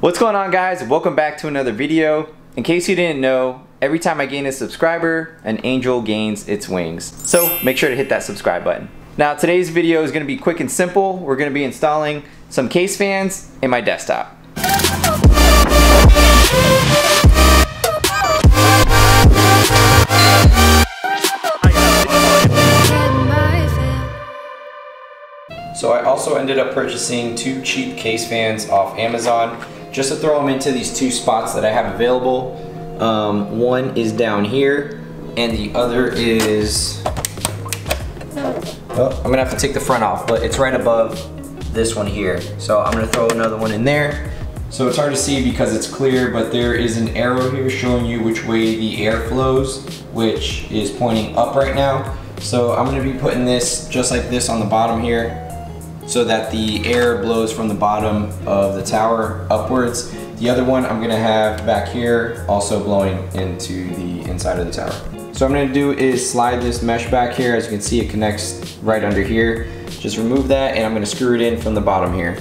What's going on, guys? Welcome back to another video. In case you didn't know, every time I gain a subscriber, an angel gains its wings. So make sure to hit that subscribe button. Now today's video is going to be quick and simple. We're going to be installing some case fans in my desktop. So I also ended up purchasing two cheap case fans off Amazon just to throw them into these two spots that I have available. One is down here and the other is, I'm gonna have to take the front off, but it's right above this one here. So I'm gonna throw another one in there. So it's hard to see because it's clear, but there is an arrow here showing you which way the air flows, which is pointing up right now. So I'm gonna be putting this just like this on the bottom here, so that the air blows from the bottom of the tower upwards. The other one I'm gonna have back here, also blowing into the inside of the tower. So what I'm gonna do is slide this mesh back here. As you can see, it connects right under here. Just remove that and I'm gonna screw it in from the bottom here.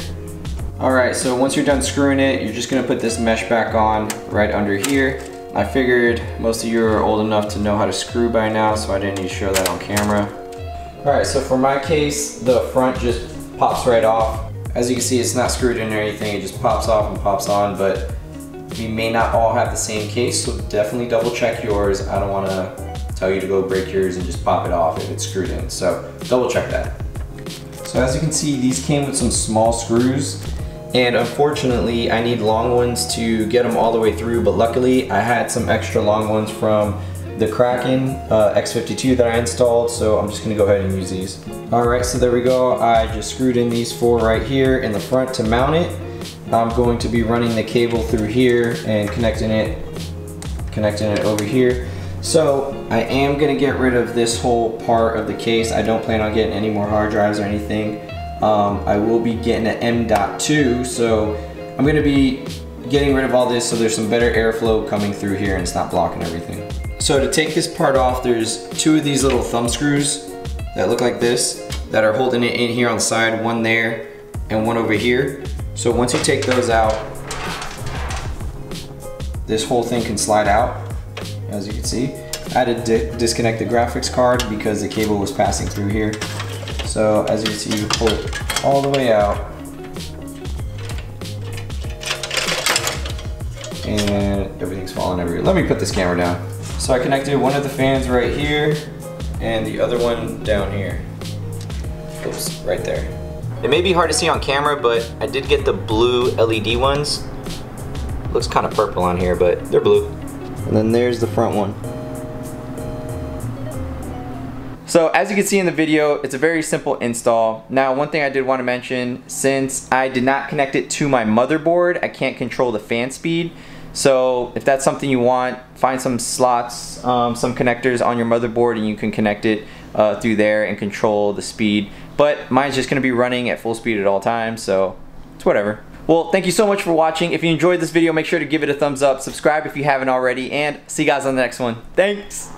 All right, so once you're done screwing it, you're just gonna put this mesh back on right under here. I figured most of you are old enough to know how to screw by now, so I didn't need to show that on camera. All right, so for my case, the front just pops right off. As you can see, it's not screwed in or anything. It just pops off and pops on, but we may not all have the same case, so definitely double check yours. I don't wanna tell you to go break yours and just pop it off if it's screwed in, so double check that. So as you can see, these came with some small screws, and unfortunately, I need long ones to get them all the way through, but luckily, I had some extra long ones from the Kraken X52 that I installed, so I'm just gonna go ahead and use these. All right, so there we go. I just screwed in these four right here in the front to mount it. I'm going to be running the cable through here and connecting it over here. So I am gonna get rid of this whole part of the case. I don't plan on getting any more hard drives or anything. I will be getting an M.2, so I'm gonna be getting rid of all this so there's some better airflow coming through here and it's not blocking everything. So to take this part off, there's two of these little thumb screws that look like this that are holding it in here on the side, one there and one over here. So once you take those out, this whole thing can slide out, as you can see. I had to disconnect the graphics card because the cable was passing through here. So as you can see, you pull it all the way out. And everything's falling everywhere. Let me put this camera down. So I connected one of the fans right here and the other one down here. Oops, right there. It may be hard to see on camera, but I did get the blue LED ones. Looks kind of purple on here, but they're blue. And then there's the front one. So as you can see in the video, it's a very simple install. Now, one thing I did want to mention, since I did not connect it to my motherboard, I can't control the fan speed. So if that's something you want, find some slots, some connectors on your motherboard and you can connect it through there and control the speed. But mine's just gonna be running at full speed at all times, so it's whatever. Well, thank you so much for watching. If you enjoyed this video, make sure to give it a thumbs up, subscribe if you haven't already, and see you guys on the next one. Thanks.